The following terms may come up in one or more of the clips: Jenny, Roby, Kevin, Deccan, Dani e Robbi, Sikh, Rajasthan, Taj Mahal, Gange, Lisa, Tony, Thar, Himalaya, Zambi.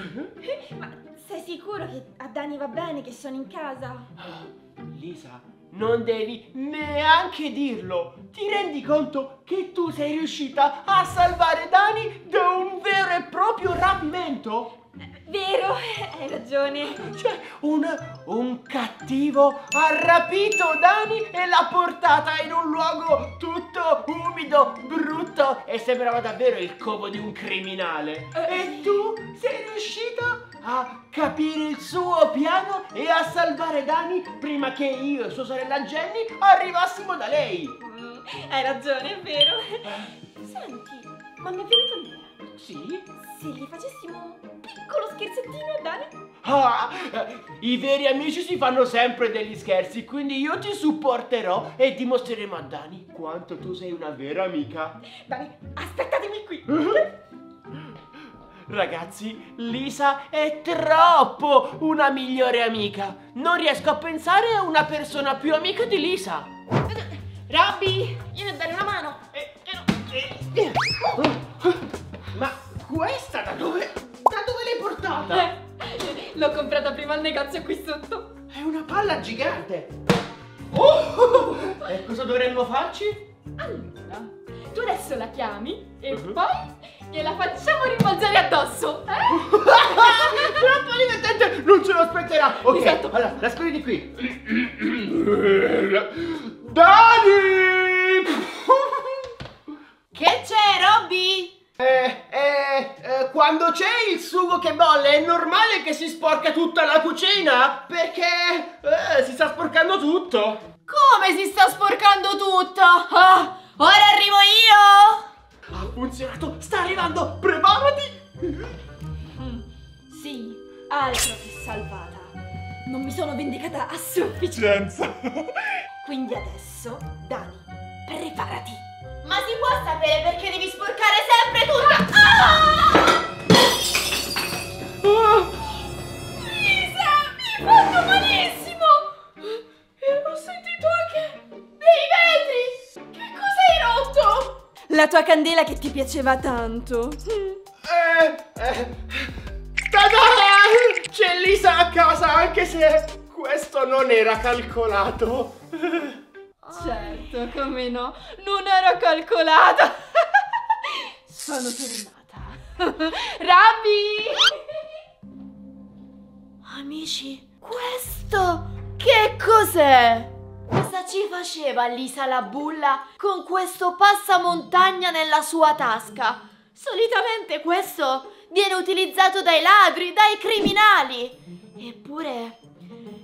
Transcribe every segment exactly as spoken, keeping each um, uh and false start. Mm-hmm. Ma sei sicuro che a Dani va bene, che sono in casa? Lisa, non devi neanche dirlo. Ti rendi conto che tu sei riuscita a salvare Dani da un vero e proprio rapimento? Vero, hai ragione. Cioè, un, un cattivo ha rapito Dani e l'ha portata in un luogo tutto umido, brutto, e sembrava davvero il covo di un criminale. E tu sei riuscita a capire il suo piano e a salvare Dani prima che io e sua sorella Jenny arrivassimo da lei. Mm, hai ragione, è vero. Senti, ma mi è venuto un'idea. Sì? Se gli facessimo un piccolo scherzettino a Dani? Ah, i veri amici si fanno sempre degli scherzi, quindi io ti supporterò e dimostreremo a Dani quanto tu sei una vera amica. Dani, aspettatemi qui! Ragazzi, Lisa è troppo una migliore amica. Non riesco a pensare a una persona più amica di Lisa. Robbi, io devo dare una mano. Eh, eh, eh. Oh. Ma questa da dove? Da dove l'hai portata? Eh, l'ho comprata prima al negozio qui sotto. È una palla gigante. Oh! E cosa dovremmo farci? Allora, tu adesso la chiami e uh-huh. poi gliela facciamo rimbalzare addosso. Eh? Troppo divertente! Non ce lo aspetterà! Ok, esatto. Allora, la scrivi di qui. Dani! Che c'è, Robbi? Eh, eh, eh, quando c'è il sugo che bolle è normale che si sporca tutta la cucina? Perché eh, si sta sporcando tutto. Come si sta sporcando tutto? Oh, ora arrivo io! Ha funzionato, sta arrivando, preparati! Mm, sì, altro che salvata. Non mi sono vendicata a sufficienza. Quindi adesso, Dani, preparati. Ma si può sapere perché devi sporcare sempre tutta? Ah! Ah! Lisa, mi hai fatto malissimo! E ho sentito anche dei vetri! Che cosa hai rotto? La tua candela che ti piaceva tanto. Eh, eh. Ta-da! C'è Lisa a casa, anche se questo non era calcolato. Certo, come no, non ero calcolata. Sono tornata. Robbi! Amici, questo che cos'è? Cosa ci faceva Lisa la bulla con questo passamontagna nella sua tasca? Solitamente questo viene utilizzato dai ladri, dai criminali. Eppure...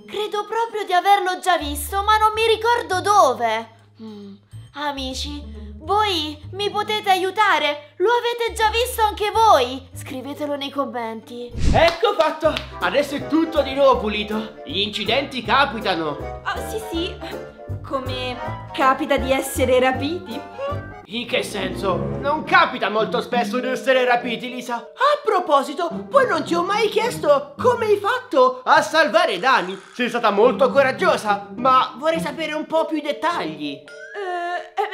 credo proprio di averlo già visto, ma non mi ricordo dove. Mm. Amici, voi mi potete aiutare? Lo avete già visto anche voi? Scrivetelo nei commenti. Ecco fatto! Adesso è tutto di nuovo pulito. Gli incidenti capitano. Oh, sì, sì. Come capita di essere rapiti. In che senso? Non capita molto spesso di essere rapiti, Lisa. A proposito, poi non ti ho mai chiesto come hai fatto a salvare Dani. Sei stata molto coraggiosa, ma vorrei sapere un po' più i dettagli.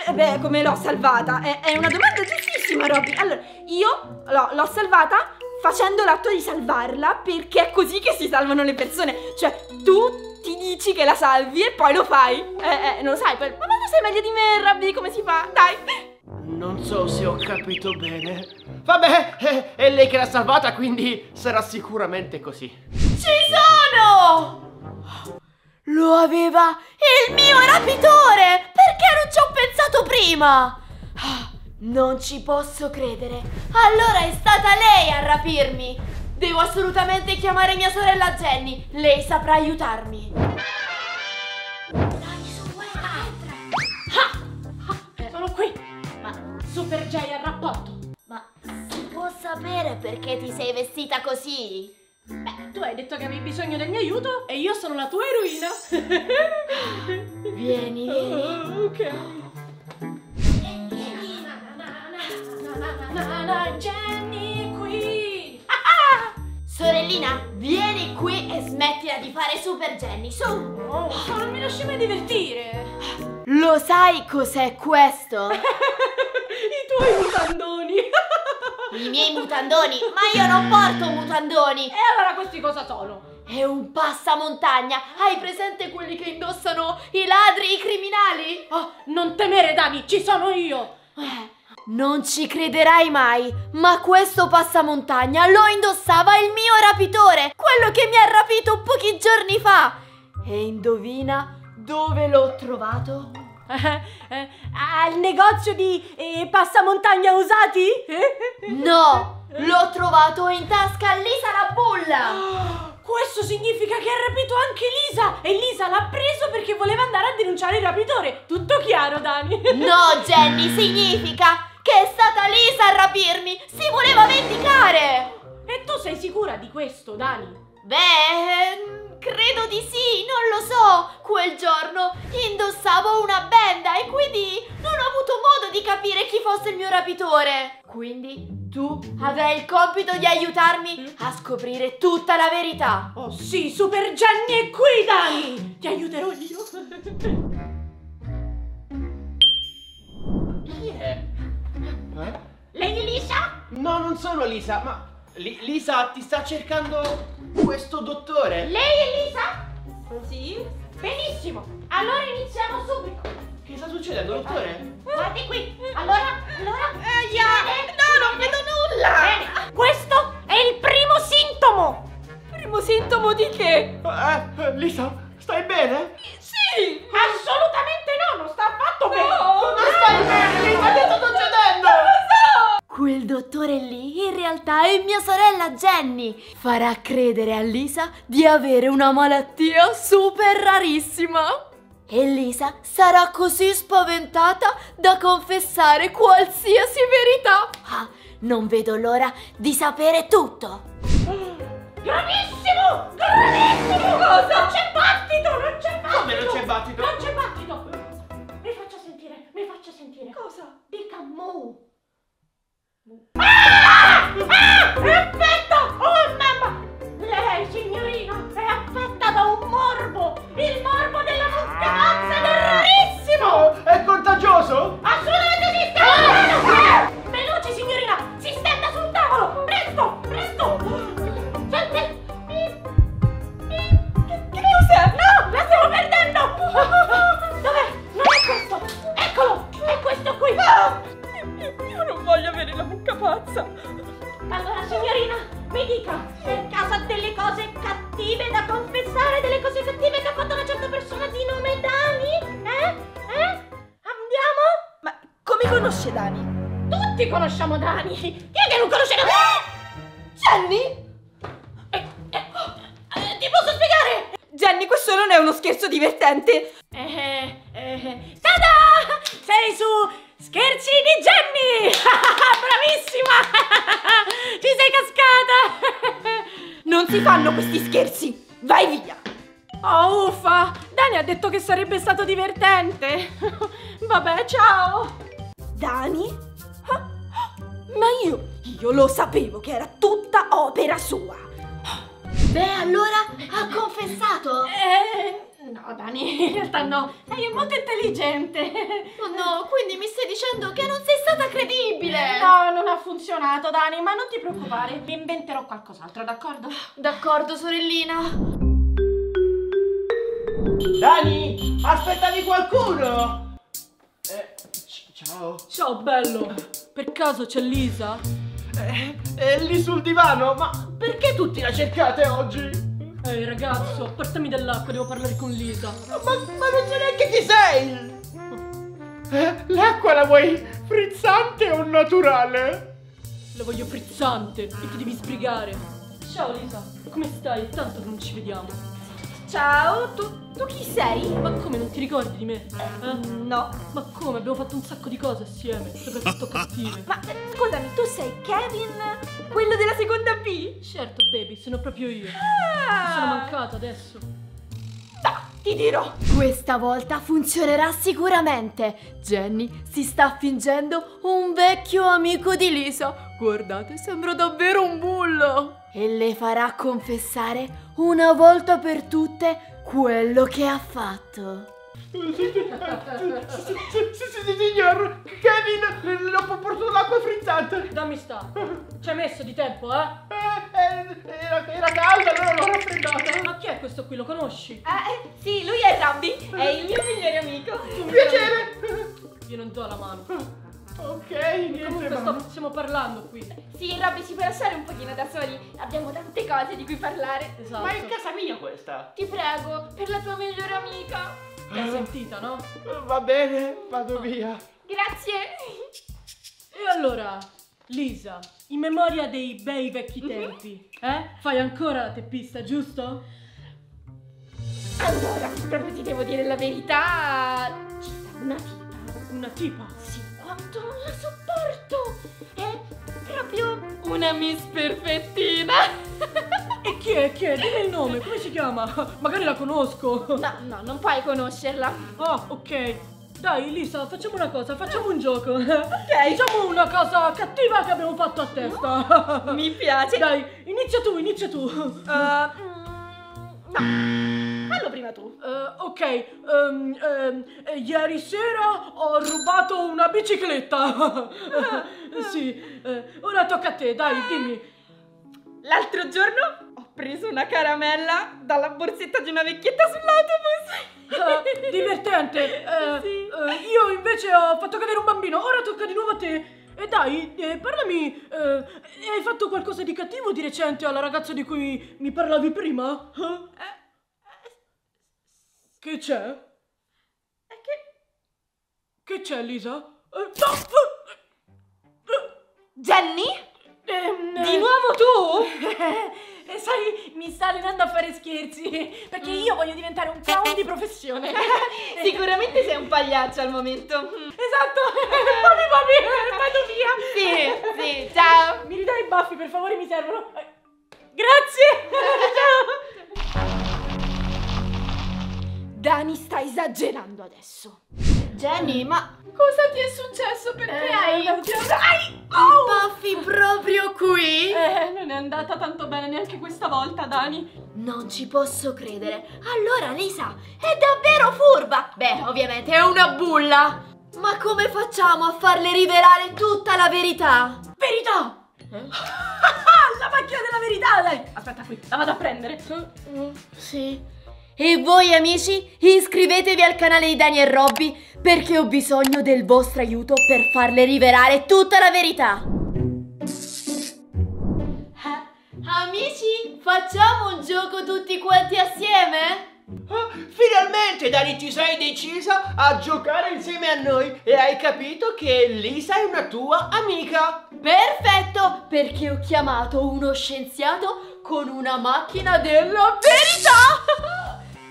Eh, beh, come l'ho salvata? È, è una domanda giustissima, Robbi. Allora, io l'ho salvata facendo l'atto di salvarla, perché è così che si salvano le persone. Cioè, tu... ti dici che la salvi e poi lo fai. Eh, eh, non lo sai, ma tu sei meglio di me, Robbi, come si fa? Dai! Non so se ho capito bene. Vabbè, è, è lei che l'ha salvata, quindi sarà sicuramente così. Ci sono! Lo aveva il mio rapitore! Perché non ci ho pensato prima? Non ci posso credere. Allora è stata lei a rapirmi. Devo assolutamente chiamare mia sorella Jenny. Lei saprà aiutarmi. Dai, su, ah, ah, eh. Sono qui. Ma Super J al rapporto. Ma si può sapere perché ti sei vestita così? Beh, tu hai detto che avevi bisogno del mio aiuto e io sono la tua eroina. Vieni. Oh, ok. Jenny qui. Sorellina, vieni qui e smettila di fare Super Jenny, su! Oh, non mi lasci mai divertire! Lo sai cos'è questo? I tuoi mutandoni! i miei mutandoni. Ma io non porto mutandoni. E allora questi cosa sono? È un passamontagna. Hai presente quelli che indossano i ladri, i criminali? Oh, non temere Dani, ci sono io. Non ci crederai mai, ma questo passamontagna lo indossava il mio rapitore, quello che mi ha rapito pochi giorni fa. E indovina dove l'ho trovato? Eh, eh, al negozio di eh, passamontagna usati? No, l'ho trovato in tasca a Lisa la bulla. Questo significa che ha rapito anche Lisa e Lisa l'ha preso perché voleva andare a denunciare il rapitore. Tutto chiaro, Dani? No, Jenny, significa che è stata Lisa a rapirmi. Si voleva vendicare. E tu sei sicura di questo, Dani? Beh, credo di sì, non lo so. Quel giorno indossavo una benda e quindi non ho avuto modo di capire chi fosse il mio rapitore. Quindi tu avrai il compito di aiutarmi a scoprire tutta la verità. Oh sì, Super Jenny è qui, Dani! Ti aiuterò io. Chi è? Eh? Lei è Lisa? No, non sono Lisa, ma... Li Lisa, ti sta cercando questo dottore. Lei è Lisa? Sì. Benissimo, allora iniziamo subito. Che sta succedendo, dottore? Guardi qui, allora, allora... Eh, yeah. No, non vedo nulla! Bene. Questo è il primo sintomo! Primo sintomo di che? Eh, eh, Lisa, stai bene? Sì! Assolutamente no, non sta affatto bene! No, non stai bene, Lisa, che sta succedendo? Non lo so! Quel dottore lì in realtà è mia sorella Jenny. Farà credere a Lisa di avere una malattia super rarissima. E Lisa sarà così spaventata da confessare qualsiasi verità. Ah, non vedo l'ora di sapere tutto. Gravissimo! Gravissimo! Cosa? Non c'è battito! Non c'è battito! Come non c'è battito? Non c'è battito! Mi faccia sentire, mi faccia sentire. Cosa? Dica mu. Ah! Ah! È affetta! Oh mamma! Lei, signorina, è affetta da un morbo! Il morbo della muscatazza ed è rarissimo! Oh, è contagioso? Assolutamente sì! Ah! Ah! Veloce, signorina! Si stenda sul tavolo! Presto! Presto! Senti! Che cos'è? No! La stiamo perdendo! Dov'è? Non è questo! Eccolo! È questo qui! Ah! Io non voglio avere la mucca pazza! Allora, signorina, mi dica, per caso ha delle cose cattive da confessare, delle cose cattive che ha fatto una certa persona di nome Dani? Eh? Eh? Andiamo? Ma come conosce Dani? Tutti conosciamo Dani! Chi è che non conosce Dani? Eh? Jenny? Eh, eh, eh, ti posso spiegare? Jenny, questo non è uno scherzo divertente! Eh, eh, tada! Sei su... Scherzi di Jenny! Bravissima! Ci sei cascata! Non si fanno questi scherzi! Vai via! Oh uffa! Dani ha detto che sarebbe stato divertente! Vabbè, ciao! Dani? Ma io, io lo sapevo che era tutta opera sua! Beh, allora ha confessato! Eh... No, Dani, in realtà no, lei è molto intelligente. Oh no, quindi mi stai dicendo che non sei stata credibile? No, non ha funzionato, Dani, ma non ti preoccupare, mi inventerò qualcos'altro, d'accordo? D'accordo, sorellina. Dani, aspettavi qualcuno? Eh, ciao. Ciao, bello. Per caso c'è Lisa? Eh, è lì sul divano, ma perché tutti la cercate oggi? Ehi hey, ragazzo, portami dell'acqua, devo parlare con Lisa. Ma, ma non so neanche chi sei! Eh, l'acqua la vuoi frizzante o naturale? La voglio frizzante e ti devi sbrigare. Ciao Lisa, come stai? Tanto che non ci vediamo. Ciao, tu, tu chi sei? Ma come, non ti ricordi di me? Eh? No. Ma come, abbiamo fatto un sacco di cose assieme, soprattutto cattive. Ma scusami, tu sei Kevin? Quello della seconda B? Certo, baby, sono proprio io. Ah. Mi sono mancata adesso. Da, ti dirò. Questa volta funzionerà sicuramente. Jenny si sta fingendo un vecchio amico di Lisa. Guardate, sembra davvero un bullo. E le farà confessare una volta per tutte quello che ha fatto. Signor Kevin, le ho portato l'acqua frizzante. Dammi sta. Ci hai messo di tempo, eh? Era calda, allora l'ho raffreddata. Ma chi è questo qui? Lo conosci? Eh, sì, lui è Zambi. È il mio migliore amico. Un piacere. Io non do la mano. Ok, niente. Comunque sto, stiamo parlando qui. Sì, Robbi, ci puoi lasciare un pochino da soli. Abbiamo tante cose di cui parlare. Esatto. Ma è casa mia questa. Ti prego, per la tua migliore amica. L'hai sentita, no? Va bene, vado oh. via. Grazie. E allora, Lisa, in memoria dei bei vecchi tempi, mm-hmm. eh? Fai ancora la teppista, giusto? Allora, proprio ti devo dire la verità. Ci sta una tipa. Una tipa? Sì. Quanto non la sopporto! È proprio una miss perfettina! E chi è? Chi è? Dimmi il nome, come si chiama? Magari la conosco! No, no, non puoi conoscerla! Oh, ok! Dai, Lisa, facciamo una cosa, facciamo un gioco! Ok! Diciamo una cosa cattiva che abbiamo fatto a testa! No, mi piace! Dai, inizia tu, inizia tu! Uh, no! Fallo prima tu. Uh, ok, um, um, ieri sera ho rubato una bicicletta. Sì, uh, ora tocca a te, dai, dimmi. L'altro giorno ho preso una caramella dalla borsetta di una vecchietta sull'autobus. Uh, divertente. Uh, sì. uh, io invece ho fatto cadere un bambino, ora tocca di nuovo a te. E dai, eh, parlami, eh, hai fatto qualcosa di cattivo di recente alla ragazza di cui mi parlavi prima? Eh? Uh? Che c'è? E che... Che c'è, Lisa? Jenny? Eh, Di eh... nuovo tu? Sai, mi sta allenando a fare scherzi, perché mm. io voglio diventare un clown di professione. Sicuramente sei un pagliaccio al momento. Esatto! Bobby, Bobby, vado via! Sì, sì, ciao! Mi ridai i baffi, per favore, mi servono. Grazie! Ciao! Dani sta esagerando adesso. Jenny, ma cosa ti è successo? Perché eh, hai... No, no, ai, oh! I baffi proprio qui? Eh, non è andata tanto bene neanche questa volta, Dani. Non ci posso credere. Allora, Lisa, è davvero furba. Beh, ovviamente è una bulla. Ma come facciamo a farle rivelare tutta la verità? Verità! Eh? La macchina della verità, dai! Aspetta qui, la vado a prendere. Mm, sì. E voi amici, iscrivetevi al canale di Dani e Robbi perché ho bisogno del vostro aiuto per farle rivelare tutta la verità. Amici, facciamo un gioco tutti quanti assieme? Finalmente Dani, ti sei decisa a giocare insieme a noi e hai capito che Lisa è una tua amica. Perfetto, perché ho chiamato uno scienziato con una macchina della verità.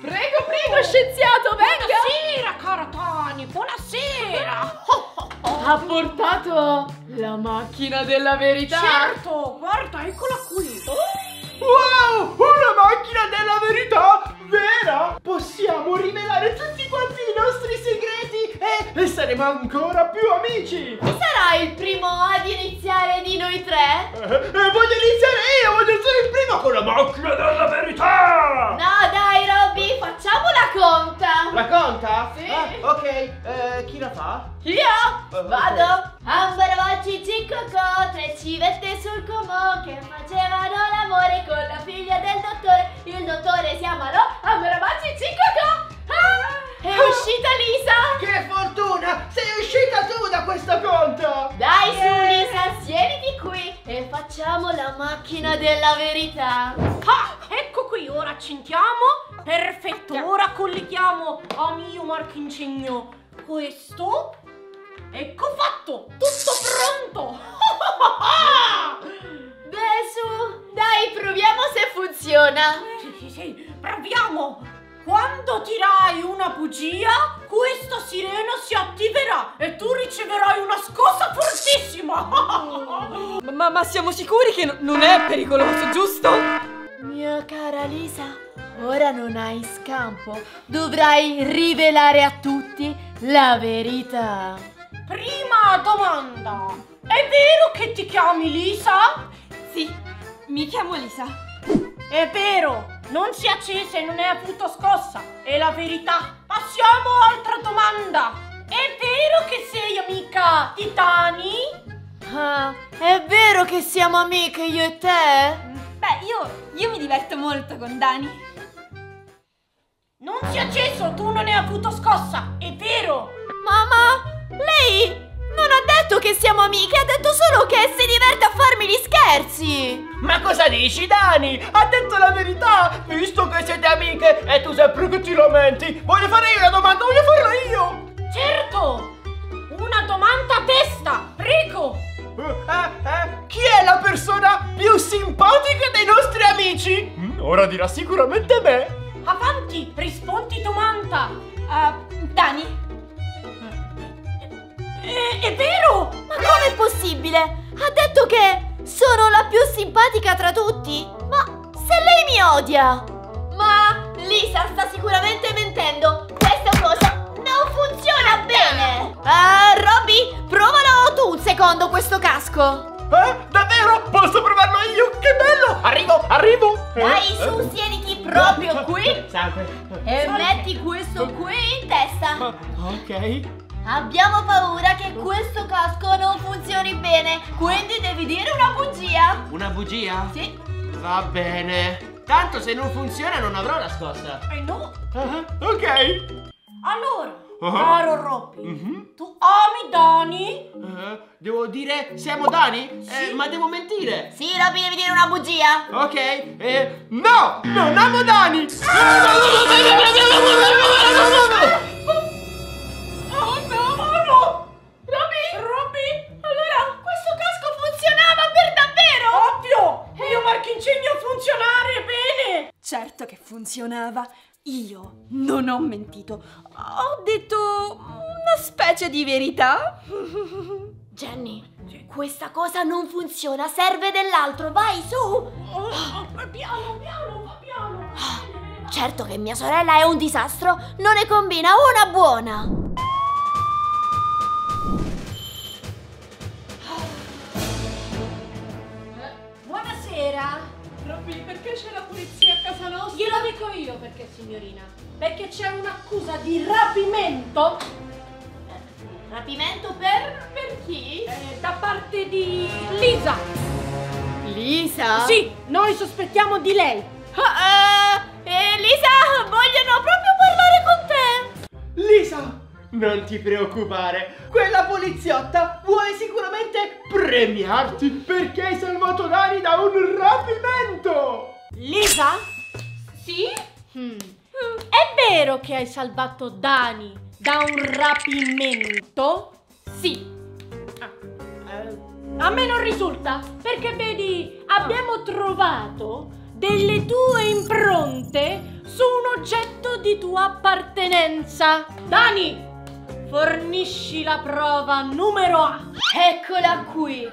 Prego, prego, scienziato, venga! Buonasera, caro Tony, buonasera! Oh, oh, oh. Ha portato la macchina della verità? Certo, guarda, eccola qui! Wow, una macchina della verità vera! Possiamo rivelare tutti quanti i nostri segreti e, e saremo ancora più amici! Chi sarà il primo ad iniziare di noi tre? Eh, eh, voglio iniziare io, voglio essere il primo con la macchina della verità! No, dai, Robbi, facciamo la conta! La conta? Sì! Ah, ok, eh, chi la fa? Io! Uh, Vado! Ambaravacci cicocò, tre civette sul comò che facevano l'amore con la figlia del dottore. Il dottore si ammalò, ambaravacci cicocò! Ah, è uscita Lisa! Che fortuna! Sei uscita tu da questa conta! Dai yeah. su Lisa, siediti qui e facciamo la macchina della verità! Ah, ecco qui, ora accendiamo! Perfetto, ora colleghiamo a mio marchingegno questo... Ecco fatto! Tutto pronto! Beh, su! Dai, proviamo se funziona! Sì, sì, sì, proviamo! Quando tirai una bugia, questo sireno si attiverà e tu riceverai una scossa fortissima! ma, ma, ma siamo sicuri che non è pericoloso, giusto? Mia cara Lisa, ora non hai scampo. Dovrai rivelare a tutti la verità. Prima domanda, è vero che ti chiami Lisa? Sì, mi chiamo Lisa. È vero, non si è accesa e non è appunto scossa, è la verità. Ma Passiamo all'altra domanda. È vero che sei amica di Dani? Ah, è vero che siamo amiche io e te? Beh, io, io mi diverto molto con Dani. Non si è acceso, tu non hai avuto scossa, è vero? Mamma, lei non ha detto che siamo amiche, ha detto solo che si diverte a farmi gli scherzi. Ma cosa dici, Dani? Ha detto la verità, visto che siete amiche e tu sempre che ti lamenti. Voglio fare io una domanda, voglio farla io. Certo, una domanda a testa, prego. Eh, eh, chi è la persona più simpatica dei nostri amici? Mm, ora dirà sicuramente me. Avanti, rispondi domanda. uh, Dani, è, è vero? Ma com'è possibile? Ha detto che sono la più simpatica tra tutti. Ma se lei mi odia? Ma Lisa sta sicuramente mentendo. Questa cosa non funziona bene. Ah, uh, Robbi, provalo tu un secondo questo casco. Eh? Davvero? Posso provarlo io? Che bello! Arrivo, arrivo! Dai, su, siediti proprio qui. E metti questo qui in testa. Ok. Abbiamo paura che questo casco non funzioni bene, quindi devi dire una bugia. Una bugia? Sì. Va bene. Tanto se non funziona non avrò la scossa. Eh no. Uh-huh. Ok. Allora, Uh-huh. caro Robbi, uh-huh. tu ami Dani? Uh, devo dire, siamo Dani? Sì. Eh, ma devo mentire. Sì, Robbi, devi dire una bugia. Ok, eh, no, non amo Dani. Oh no, no, no. Robbi, Robbi, allora questo casco funzionava per davvero? Ovvio, mio marchingegno funzionare bene. Certo che funzionava. Io non ho mentito, ho detto una specie di verità. Jenny, questa cosa non funziona, serve dell'altro, vai su! Oh, oh, piano, piano, piano! Oh, certo che mia sorella è un disastro, non ne combina una buona! Buonasera! Robbi, perché c'è la polizia a casa nostra? Glielo dico io perché, signorina. Perché c'è un'accusa di rapimento. Rapimento per... per chi? Eh, da parte di... Lisa. Lisa? Sì, noi sospettiamo di lei. Uh, uh, eh, Lisa, vogliono proprio parlare con te. Lisa, non ti preoccupare. Quella poliziotta vuole sicuramente premiarti perché hai salvato Dani da un rapimento. Lisa? Sì? Mm. È vero che hai salvato Dani da un rapimento? Sì. Ah. Eh. A me non risulta, perché vedi, abbiamo ah. trovato delle tue impronte su un oggetto di tua appartenenza. Dani, fornisci la prova numero A. Eccola qui.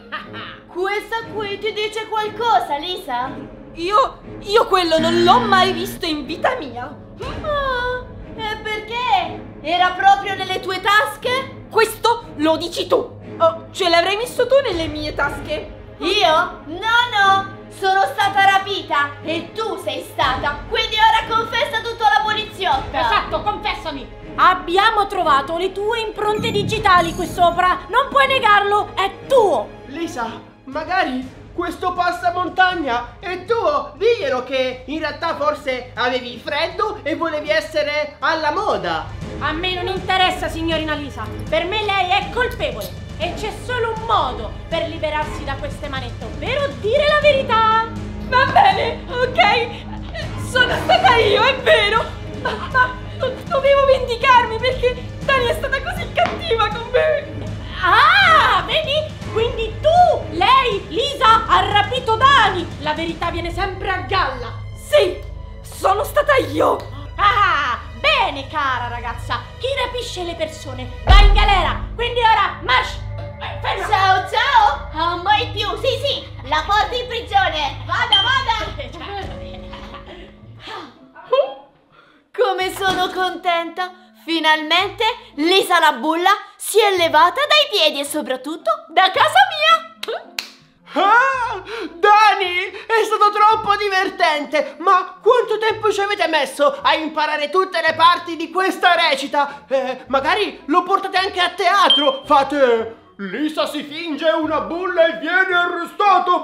Questa qui ti dice qualcosa, Lisa? Io, io quello non l'ho mai visto in vita mia. Ah, e perché? Era proprio nelle tue tasche? Questo lo dici tu. Oh, ce l'avrei messo tu nelle mie tasche? Io? No, no, sono stata rapita e tu sei stata. Quindi ora confessa tutto alla poliziotta. Esatto, confessami. Abbiamo trovato le tue impronte digitali qui sopra, non puoi negarlo, è tuo! Lisa, magari questo passamontagna è tuo! Diglielo che in realtà forse avevi freddo e volevi essere alla moda! A me non interessa, signorina Lisa, per me lei è colpevole e c'è solo un modo per liberarsi da queste manette, ovvero dire la verità! Va bene, ok, sono stata io, è vero! Ma... dovevo vendicarmi perché Dani è stata così cattiva con me. Ah, vedi? Quindi tu, lei, Lisa, ha rapito Dani. La verità viene sempre a galla. Sì, sono stata io. Ah, bene cara ragazza. Chi rapisce le persone va in galera. Quindi ora, marsh. Ciao, ciao. Oh, mai più, sì, sì. La porta in prigione. Vada, vada. Come sono contenta! Finalmente Lisa la bulla si è levata dai piedi e soprattutto da casa mia! Ah, Dani, è stato troppo divertente. Ma quanto tempo ci avete messo a imparare tutte le parti di questa recita? Eh, magari lo portate anche a teatro. Fate... Lisa si finge una bulla e viene arrestato.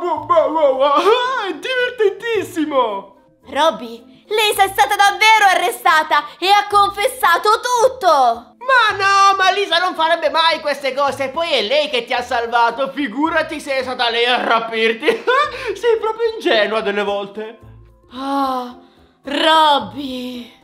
Ah, è divertentissimo. Robbi, Lisa è stata davvero arrestata e ha confessato tutto. Ma no, ma Lisa non farebbe mai queste cose. E poi è lei che ti ha salvato. Figurati se è stata lei a rapirti. Sei proprio ingenua delle volte. Ah, Robbi.